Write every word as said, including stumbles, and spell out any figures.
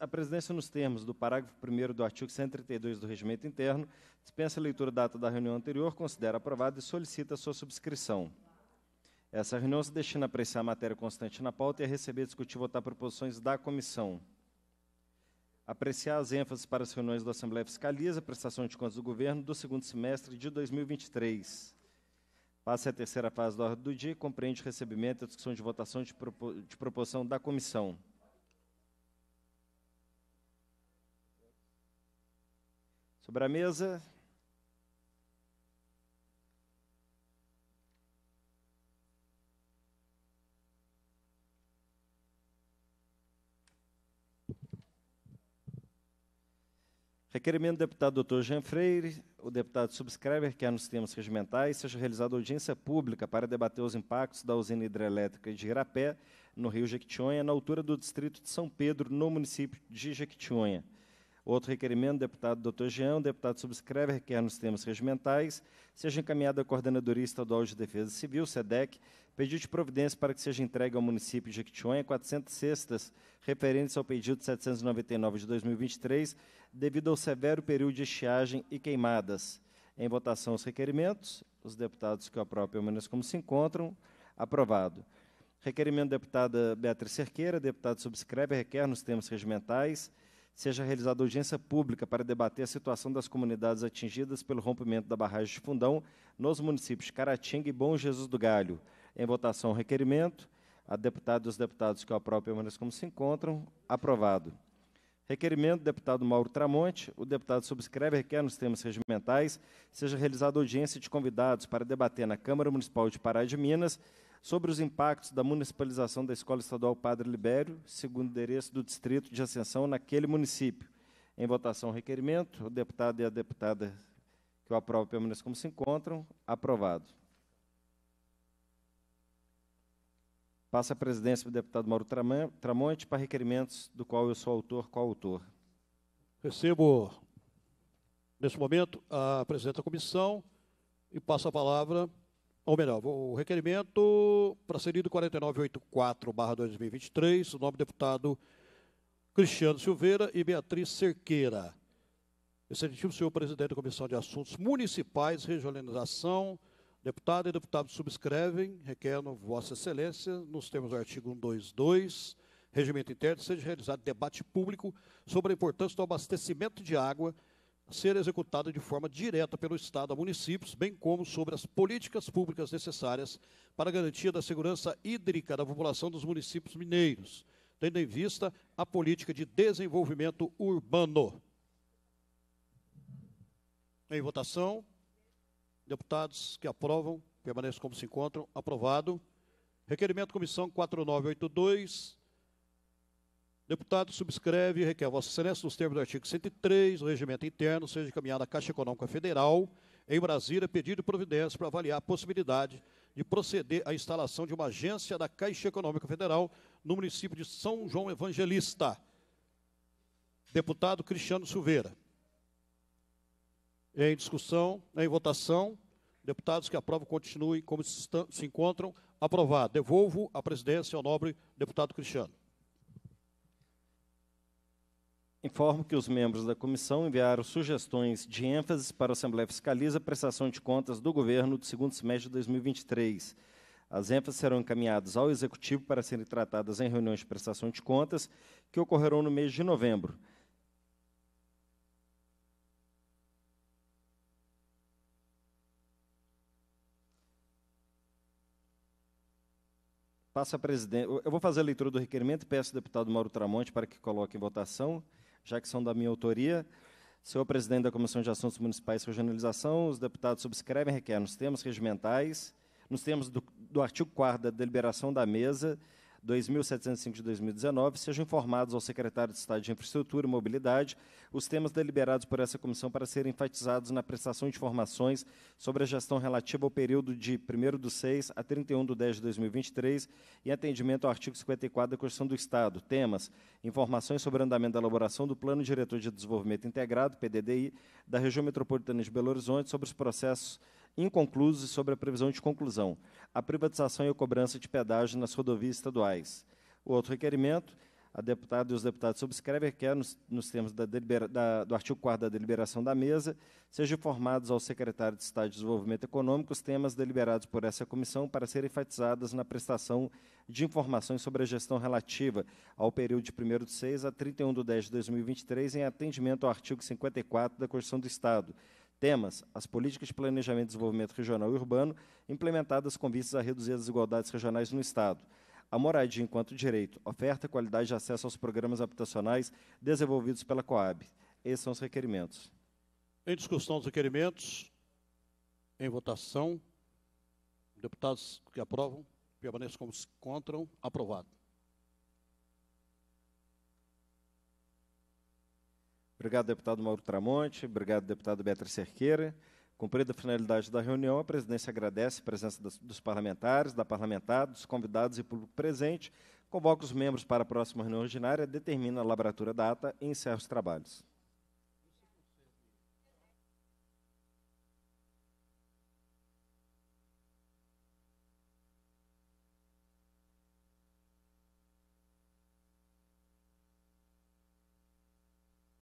A presidência, nos termos do parágrafo primeiro do artigo cento e trinta e dois do Regimento Interno, dispensa a leitura da ata da reunião anterior, considera aprovada e solicita a sua subscrição. Essa reunião se destina a apreciar a matéria constante na pauta e a receber, discutir e votar proposições da comissão. Apreciar as ênfases para as reuniões da Assembleia Fiscaliza, prestação de contas do governo do segundo semestre de dois mil e vinte e três. Passa a terceira fase da ordem do dia e compreende o recebimento e a discussão de votação de, propo de proposição da comissão. Sobre a mesa. Requerimento do deputado doutor Jean Freire, o deputado subscreve que, nos termos regimentais, seja realizada audiência pública para debater os impactos da usina hidrelétrica de Irapé, no Rio Jequitinhonha, na altura do distrito de São Pedro, no município de Jequitinhonha. Outro requerimento, deputado doutor Jean, o deputado subscreve, requer nos termos regimentais, seja encaminhada à Coordenadoria Estadual de Defesa Civil, SEDEC, pedido de providência para que seja entregue ao município de Jequitinhonha quatrocentas cestas referentes ao pedido setecentos e noventa e nove de dois mil e vinte e três, devido ao severo período de estiagem e queimadas. Em votação, os requerimentos. Os deputados que o aprovam, pelo menos como se encontram, aprovado. Requerimento da deputada Beatriz Cerqueira, deputado subscreve, requer nos termos regimentais, seja realizada audiência pública para debater a situação das comunidades atingidas pelo rompimento da barragem de Fundão nos municípios de Caratinga e Bom Jesus do Galho. Em votação, o requerimento. A deputada e os deputados que o aprovam, permaneçam como se encontram. Aprovado. Requerimento do deputado Mauro Tramonte. O deputado subscreve e requer nos termos regimentais, seja realizada audiência de convidados para debater na Câmara Municipal de Pará de Minas sobre os impactos da municipalização da Escola Estadual Padre Libério, segundo endereço do distrito de Ascensão, naquele município. Em votação, o requerimento. O deputado e a deputada que o aprovam, permaneçam como se encontram. Aprovado. Passa a presidência para o deputado Mauro Tramonte para requerimentos do qual eu sou autor, coautor. Recebo, nesse momento, a presidente da comissão e passo a palavra. Ou melhor, o requerimento procedido quarenta e nove oitenta e quatro barra dois mil e vinte e três, o nome do deputado Cristiano Silveira e Beatriz Cerqueira. Excelentíssimo senhor presidente da Comissão de Assuntos Municipais e Regionalização, deputado e deputado subscrevem, requerem Vossa Excelência, nos termos do artigo cento e vinte e dois, Regimento Interno, seja realizado debate público sobre a importância do abastecimento de água ser executada de forma direta pelo Estado a municípios, bem como sobre as políticas públicas necessárias para a garantia da segurança hídrica da população dos municípios mineiros, tendo em vista a política de desenvolvimento urbano. Em votação, deputados que aprovam, permaneçam como se encontram, aprovado. Requerimento comissão quatro nove oito dois. Deputado subscreve e requer Vossa Excelência, nos termos do artigo cento e três, do Regimento Interno, seja encaminhada à Caixa Econômica Federal, em Brasília, pedido de providência para avaliar a possibilidade de proceder à instalação de uma agência da Caixa Econômica Federal no município de São João Evangelista. Deputado Cristiano Silveira. Em discussão, em votação, deputados que aprovam, continuem como se encontram, aprovado. Devolvo a presidência ao nobre deputado Cristiano. Informo que os membros da comissão enviaram sugestões de ênfase para a Assembleia Fiscaliza a prestação de contas do governo do segundo semestre de dois mil e vinte e três. As ênfases serão encaminhadas ao Executivo para serem tratadas em reuniões de prestação de contas, que ocorrerão no mês de novembro. Passa a presidência. Eu vou fazer a leitura do requerimento e peço ao deputado Mauro Tramonte para que coloque em votação, já que são da minha autoria. Senhor presidente da Comissão de Assuntos Municipais e Regionalização, os deputados subscrevem e requerem, nos termos regimentais, nos termos do, do artigo quarto da deliberação da mesa dois mil setecentos e cinco de dois mil e dezenove, sejam informados ao secretário de Estado de Infraestrutura e Mobilidade os temas deliberados por essa comissão para serem enfatizados na prestação de informações sobre a gestão relativa ao período de primeiro do seis a trinta e um de dez de dois mil e vinte e três, em atendimento ao artigo cinquenta e quatro da Constituição do Estado. Temas: informações sobre o andamento da elaboração do Plano Diretor de Desenvolvimento Integrado, P D D I, da região metropolitana de Belo Horizonte, sobre os processos inconclusos e sobre a previsão de conclusão, a privatização e a cobrança de pedágio nas rodovias estaduais. O outro requerimento, a deputada e os deputados subscrevem, requer, nos, nos termos da delibera, da, do artigo quarto da deliberação da mesa, sejam informados ao secretário de Estado de Desenvolvimento Econômico os temas deliberados por essa comissão para serem enfatizados na prestação de informações sobre a gestão relativa ao período de primeiro de seis a trinta e um de dez de dois mil e vinte e três, em atendimento ao artigo cinquenta e quatro da Constituição do Estado. Temas: as políticas de planejamento e desenvolvimento regional e urbano implementadas com vistas a reduzir as desigualdades regionais no Estado. A moradia enquanto direito, oferta, qualidade de acesso aos programas habitacionais desenvolvidos pela Coab. Esses são os requerimentos. Em discussão dos requerimentos, em votação, deputados que aprovam, permaneçam como se encontram, aprovado. Obrigado, deputado Mauro Tramonte. Obrigado, deputado Beatriz Cerqueira. Cumprida a finalidade da reunião, a presidência agradece a presença dos parlamentares, da parlamentar, dos convidados e público presente, convoca os membros para a próxima reunião ordinária, determina a lavratura da ata e encerra os trabalhos.